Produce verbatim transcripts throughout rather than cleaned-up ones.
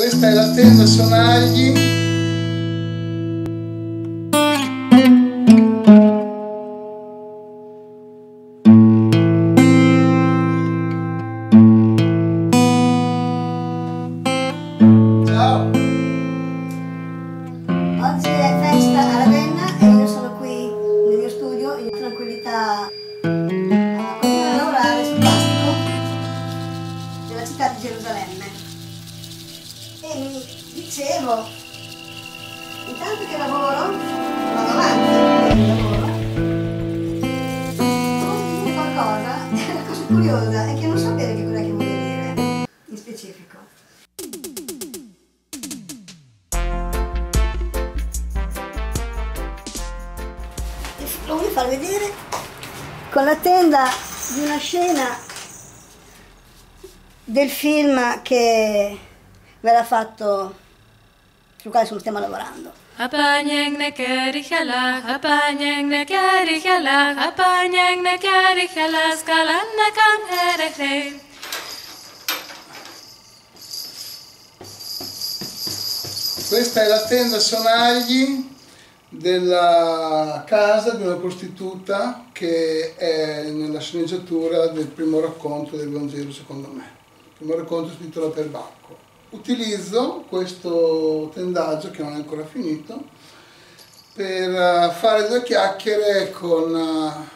Questa è la tenda sonagli. Ciao. Oggi è festa a Ravenna e io sono qui nel mio studio in tranquillità a continuare a lavorare sul plastico della città di Gerusalemme. E mi dicevo, intanto che lavoro, vado avanti, lavoro, mi qualcosa, è una cosa curiosa, è che non so bene che cosa che vuole dire, in specifico. Lo voglio far vedere con la tenda di una scena del film che verrà fatto, sul quale stiamo lavorando. Questa è la tenda sonagli della casa di una prostituta che è nella sceneggiatura del primo racconto del Vangelo secondo me. Il primo racconto è scritto da Perbacco. Utilizzo questo tendaggio, che non è ancora finito, per fare due chiacchiere con...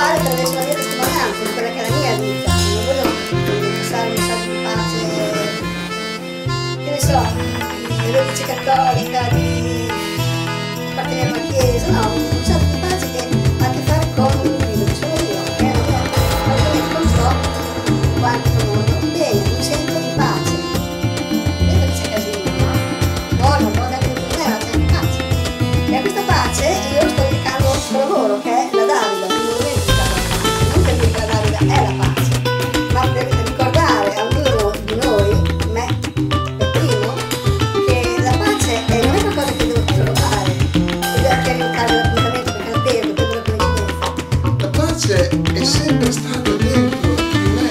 attraverso la mia testimonianza, quella che è la mia vita, non voglio passare un messaggio di pace, che ne so, di religione cattolica, di appartenere alla chiesa, no, un messaggio di pace che ha a che fare con l'individuo che sono io, che è una cosa, altrimenti non so quanto mondo, bene, mi sento di pace, vedo che c'è casino, no? Buono, un po' da più problema, c'è di pace, e a questa pace io sto dedicando il nostro lavoro, che è la Davida. È sempre stato dentro di me,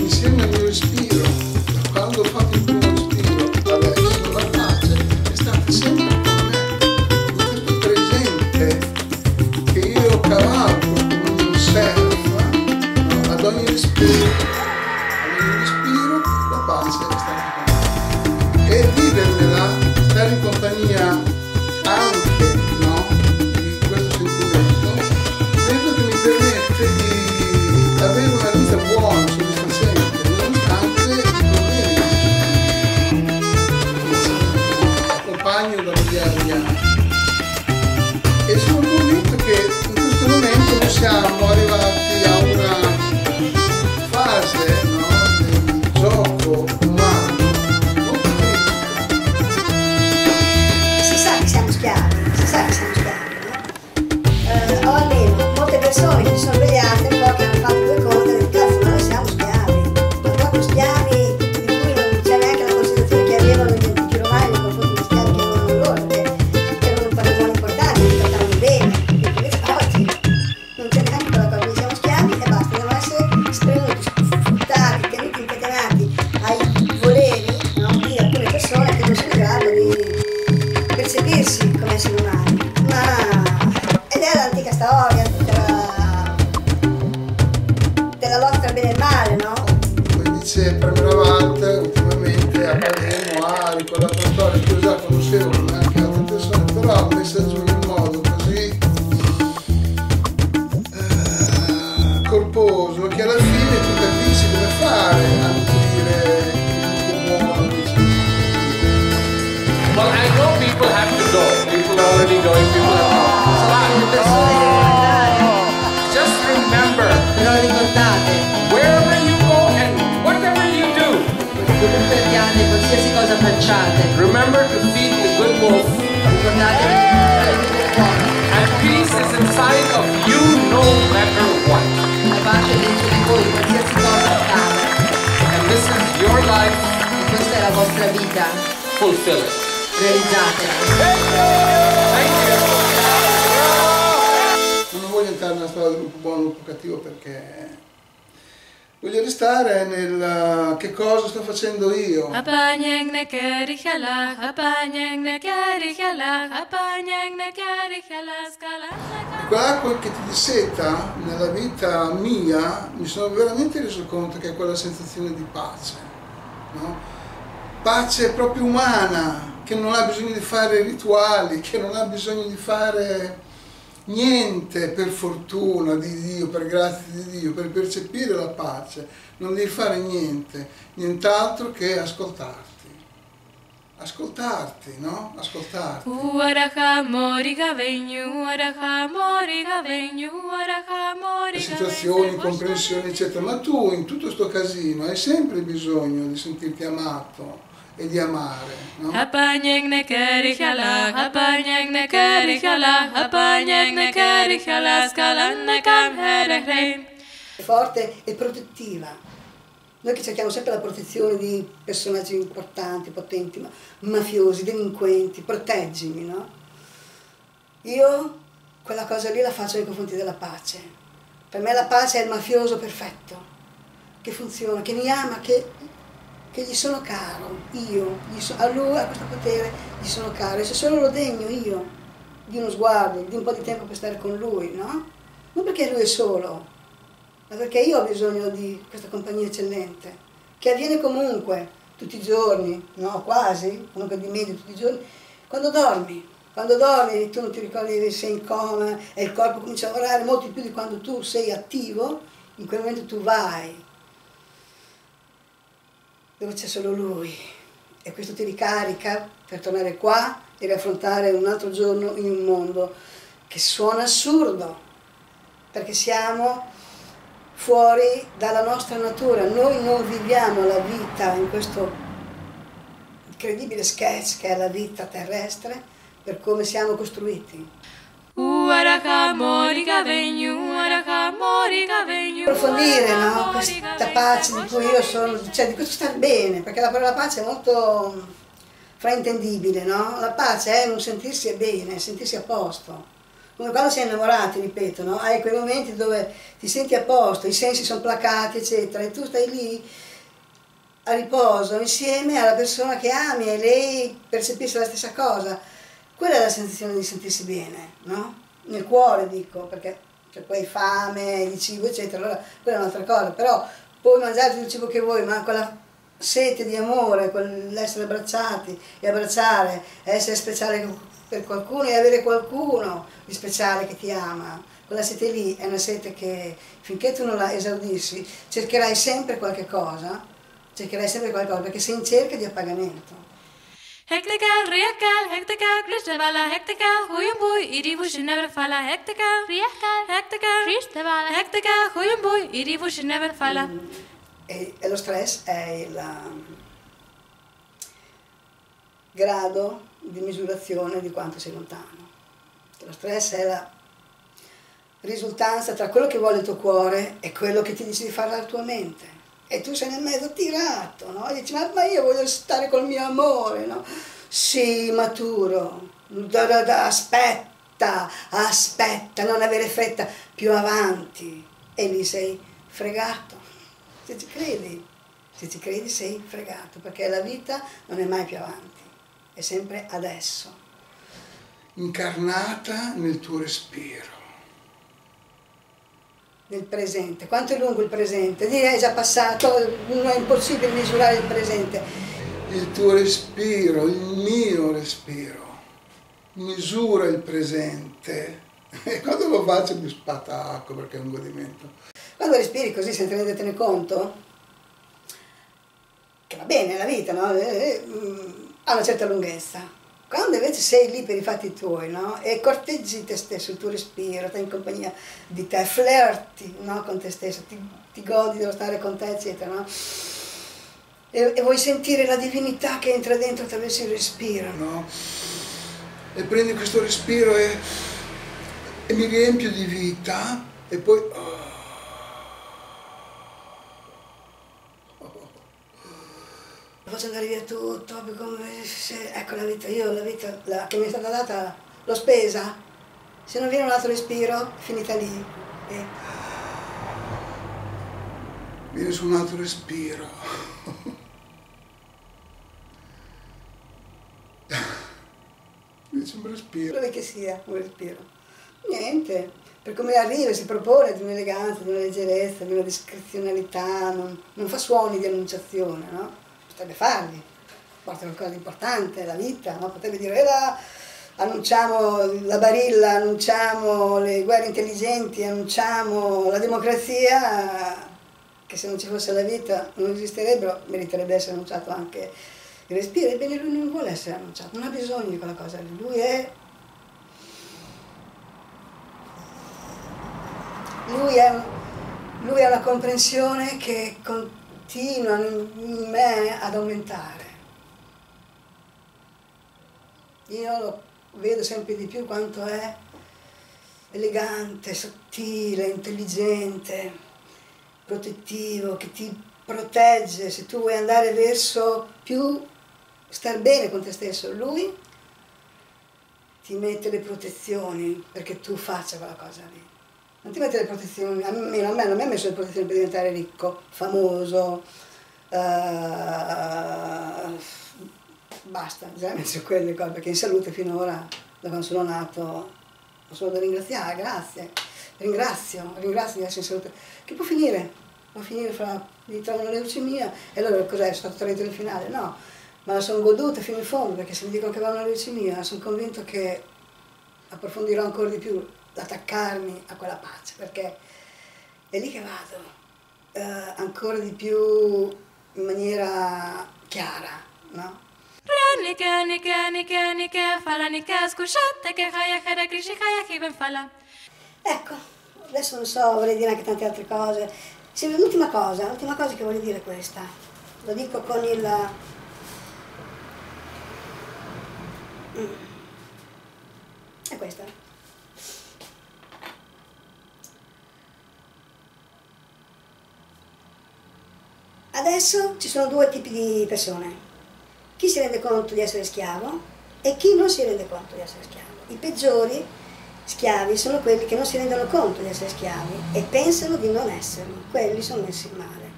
insieme al mio respiro, da quando ho fatto il primo respiro, adesso la pace è stata sempre con me, questo presente che io cavalco come un'osserva, no? Ad ogni respiro, ad ogni respiro la pace è stata con me. E vivermela, stare in compagnia anche e sono convinto che in questo momento siamo arrivati a una fase, no, del gioco umano molto critica. Si sa che siamo schiavi, si sa che siamo schiavi, no? Eh, o almeno molte persone ci sono svegliate un po' che hanno fatto due cose del cazzo, ma noi siamo schiavi, ma proprio schiavi. Sfruttati, tenuti incatenati ai Rodrigo in Pipulato. Slide this way. Just remember. Però ricordate. Wherever you go and whatever you do. Ricordiate qualsiasi cosa facciate. Remember to feed the good wolf. Ricordate di fare il buono. And peace is inside of you no matter what. La pace dentro di voi qualsiasi cosa accade. And this is your life. E questa è la vostra vita. Fulfill it. Realizzatela. Non voglio entrare nella storia del gruppo buono, gruppo cattivo, perché voglio restare nel che cosa sto facendo io. Qua quel che ti disseta nella vita mia, mi sono veramente reso conto che è quella sensazione di pace, no? Pace proprio umana, che non ha bisogno di fare rituali, che non ha bisogno di fare niente, per fortuna di Dio, per grazia di Dio, per percepire la pace. Non devi fare niente, nient'altro che ascoltarti. Ascoltarti, no? Ascoltarti. Le situazioni, comprensioni, eccetera. Ma tu in tutto sto casino hai sempre bisogno di sentirti amato e di amare, no? È forte e protettiva. Noi che cerchiamo sempre la protezione di personaggi importanti, potenti, ma mafiosi, delinquenti, proteggimi, no? Io quella cosa lì la faccio nei confronti della pace. Per me la pace è il mafioso perfetto, che funziona, che mi ama, che, che gli sono caro, io, gli so, a lui, a questo potere, gli sono caro. E se solo lo degno io di uno sguardo, di un po' di tempo per stare con lui, no? Non perché lui è solo, ma perché io ho bisogno di questa compagnia eccellente, che avviene comunque, tutti i giorni, no, quasi, comunque di media tutti i giorni, quando dormi, quando dormi tu non ti ricordi che sei in coma e il corpo comincia a lavorare molto più di quando tu sei attivo, in quel momento tu vai dove c'è solo lui, e questo ti ricarica per tornare qua e riaffrontare un altro giorno in un mondo che suona assurdo, perché siamo fuori dalla nostra natura. Noi non viviamo la vita in questo incredibile sketch che è la vita terrestre, per come siamo costruiti. Approfondire, no? Questa pace di cui io sono, cioè di questo star bene, perché la parola pace è molto fraintendibile, no? La pace è un sentirsi bene, sentirsi a posto. Come quando sei innamorati, ripeto, no? Hai quei momenti dove ti senti a posto, i sensi sono placati, eccetera, e tu stai lì a riposo insieme alla persona che ami e lei percepisce la stessa cosa. Quella è la sensazione di sentirsi bene, no? Nel cuore, dico, perché cioè, poi hai fame di cibo, eccetera, allora quella è un'altra cosa, però puoi mangiarti il cibo che vuoi, ma quella sete di amore, quell'essere abbracciati e abbracciare, essere speciale per qualcuno e avere qualcuno di speciale che ti ama. Quella sete lì è una sete che finché tu non la esaudisci cercherai sempre qualche cosa, cercherai sempre qualcosa, perché sei in cerca di appagamento. E, e lo stress è il grado di misurazione di quanto sei lontano. Lo stress è la risultanza tra quello che vuole il tuo cuore e quello che ti dice di fare la tua mente. E tu sei nel mezzo tirato, no? E dici, ma io voglio stare col mio amore, no? Sì, maturo, da, da, da, aspetta, aspetta, non avere fretta, più avanti. E lì sei fregato, se ci credi. Se ci credi sei fregato, perché la vita non è mai più avanti. È sempre adesso. Incarnata nel tuo respiro. Nel presente. Quanto è lungo il presente? Lì è già passato, non è impossibile misurare il presente. Il tuo respiro, il mio respiro, misura il presente. E quando lo faccio mi spatacco perché è un godimento. Quando respiri così senza rendertene conto, che va bene la vita, no? Eh, eh, ha una certa lunghezza, Quando invece sei lì per i fatti tuoi, no? E corteggi te stesso, il tuo respiro, stai in compagnia di te, flirti, no? Con te stesso, ti, ti godi dello stare con te, eccetera, no? E, e vuoi sentire la divinità che entra dentro attraverso il respiro, no? E prendi questo respiro e, e mi riempio di vita e poi... Oh. Faccio andare via tutto, come se, ecco la vita, io la vita la, che mi è stata data l'ho spesa, se non viene un altro respiro, finita lì. Eh. Viene su un altro respiro. Viene su un respiro. Dove che sia un respiro? Niente, per come arriva si propone di un'eleganza, di una leggerezza, di una discrezionalità, non, non fa suoni di annunciazione, no? Potrebbe farli, porta qualcosa di importante, la vita, no? Potrebbe dire, eh là, annunciamo la Barilla, annunciamo le guerre intelligenti, annunciamo la democrazia, che se non ci fosse la vita non esisterebbero, meriterebbe essere annunciato anche il respiro. Ebbene lui non vuole essere annunciato, non ha bisogno di quella cosa, lui è... Lui è, lui è una comprensione che... Con, continuano in me ad aumentare. Io lo vedo sempre di più quanto è elegante, sottile, intelligente, protettivo, che ti protegge se tu vuoi andare verso più star bene con te stesso. Lui ti mette le protezioni perché tu faccia quella cosa lì. Non ti mette le protezioni, a me, a me non mi ha messo le protezioni per diventare ricco, famoso, uh, basta, bisogna mettere quelle cose, perché in salute finora, da quando sono nato, sono da ringraziare, grazie, ringrazio, ringrazio di essere in salute, che può finire, può finire fra, mi trovano leucemia, e allora cos'è, sono stato tradito in finale? No, ma la sono goduta fino in fondo, perché se mi dicono che va una leucemia, sono convinto che approfondirò ancora di più, attaccarmi a quella pace, perché è lì che vado, eh, ancora di più in maniera chiara, no? Ecco, adesso non so, vorrei dire anche tante altre cose. L'ultima cosa, l'ultima cosa che voglio dire è questa, lo dico con il... è questa. Adesso ci sono due tipi di persone, chi si rende conto di essere schiavo e chi non si rende conto di essere schiavo. I peggiori schiavi sono quelli che non si rendono conto di essere schiavi e pensano di non esserlo, quelli sono messi male.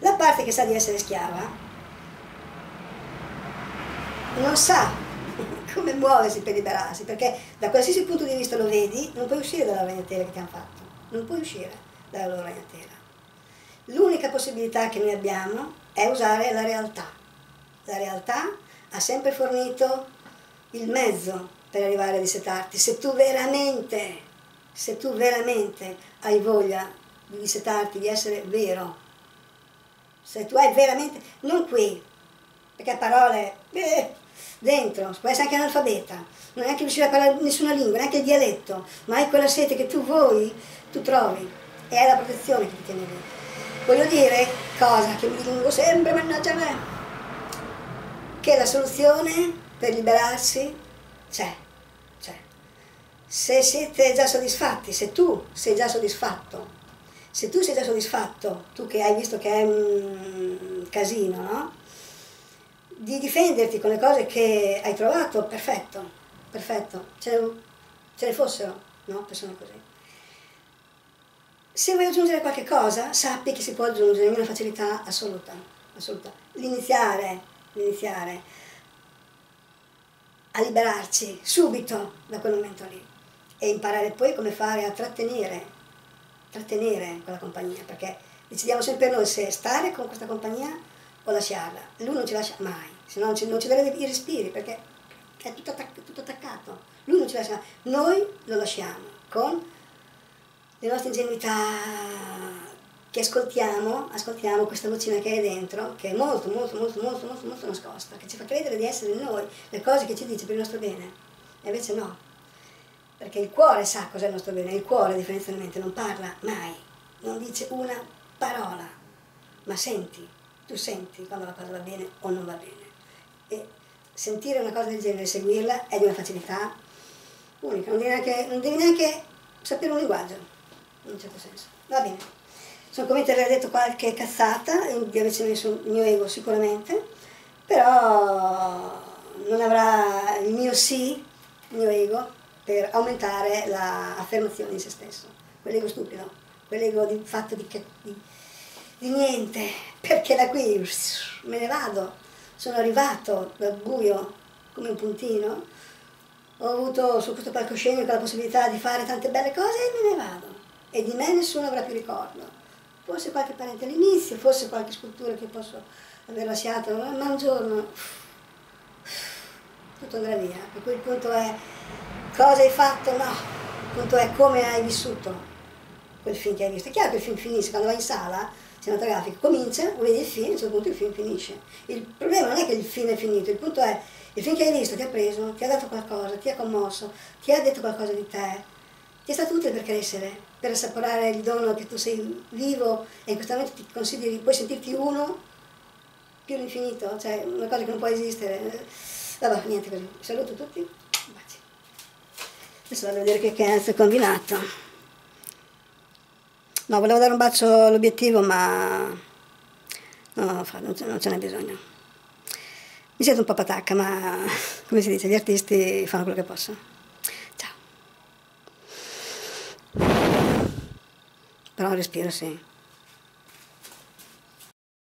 La parte che sa di essere schiava non sa come muoversi per liberarsi, perché da qualsiasi punto di vista lo vedi, non puoi uscire dalla ragnatela che ti hanno fatto, non puoi uscire dalla loro ragnatela. L'unica possibilità che noi abbiamo è usare la realtà. La realtà ha sempre fornito il mezzo per arrivare a dissetarti. Se tu veramente, se tu veramente hai voglia di dissetarti, di essere vero, se tu hai veramente, non qui, perché a parole, eh, dentro, puoi essere anche analfabeta, non è neanche riuscire a parlare nessuna lingua, neanche il dialetto, ma hai quella sete che tu vuoi, tu trovi, e è la protezione che ti tiene lì. Voglio dire, cosa che mi dilungo sempre, mannaggia me, che la soluzione per liberarsi c'è, c'è. Se siete già soddisfatti, se tu sei già soddisfatto, se tu sei già soddisfatto, tu che hai visto che è un casino, no? Di difenderti con le cose che hai trovato, perfetto, perfetto, ce ne, ce ne fossero, no? Persone così. Se vuoi aggiungere qualche cosa, sappi che si può aggiungere in una facilità assoluta, assoluta. L'iniziare, l'iniziare a liberarci subito da quel momento lì e imparare poi come fare a trattenere, trattenere quella compagnia, perché decidiamo sempre noi se stare con questa compagnia o lasciarla. Lui non ci lascia mai, se no non ci, non ci darebbe i respiri, perché è tutto, attac tutto attaccato. Lui non ci lascia mai, noi lo lasciamo con... le nostre ingenuità, che ascoltiamo, ascoltiamo questa vocina che è dentro, che è molto, molto, molto, molto, molto, molto nascosta, che ci fa credere di essere noi, le cose che ci dice per il nostro bene, e invece no, perché il cuore sa cos'è il nostro bene, il cuore differenzialmente non parla mai, non dice una parola, ma senti, tu senti quando la cosa va bene o non va bene, e sentire una cosa del genere, seguirla, è di una facilità unica, non devi neanche, non devi neanche sapere un linguaggio, in un certo senso, va bene. Sono convinta di aver detto qualche cazzata, di averci messo il mio ego sicuramente, però non avrà il mio sì, il mio ego, per aumentare l'affermazione di se stesso, quell'ego stupido, quell'ego di, fatto di, di, di niente, perché da qui me ne vado, sono arrivato dal buio come un puntino, ho avuto su questo palcoscenico la possibilità di fare tante belle cose e me ne vado, e di me nessuno avrà più ricordo, forse qualche parente all'inizio, forse qualche scultura che posso aver lasciato, ma un giorno tutto andrà via, per cui il punto è cosa hai fatto, no, il punto è come hai vissuto quel film che hai visto. È chiaro che il film finisce, quando vai in sala cinematografica, comincia, vedi il film, a un certo punto il film finisce. Il problema non è che il film è finito, il punto è il film che hai visto ti ha preso, ti ha dato qualcosa, ti ha commosso, ti ha detto qualcosa di te, ti è stato utile per crescere, per assaporare il dono che tu sei vivo e in questo momento ti consideri, puoi sentirti uno più l'infinito, cioè una cosa che non può esistere. Vabbè, niente così. Saluto tutti, baci. Adesso vado a vedere che cazzo ho combinato. No, volevo dare un bacio all'obiettivo, ma no, non ce n'è bisogno. Mi sento un po' patacca, ma come si dice, gli artisti fanno quello che possono. Però respiro, sì.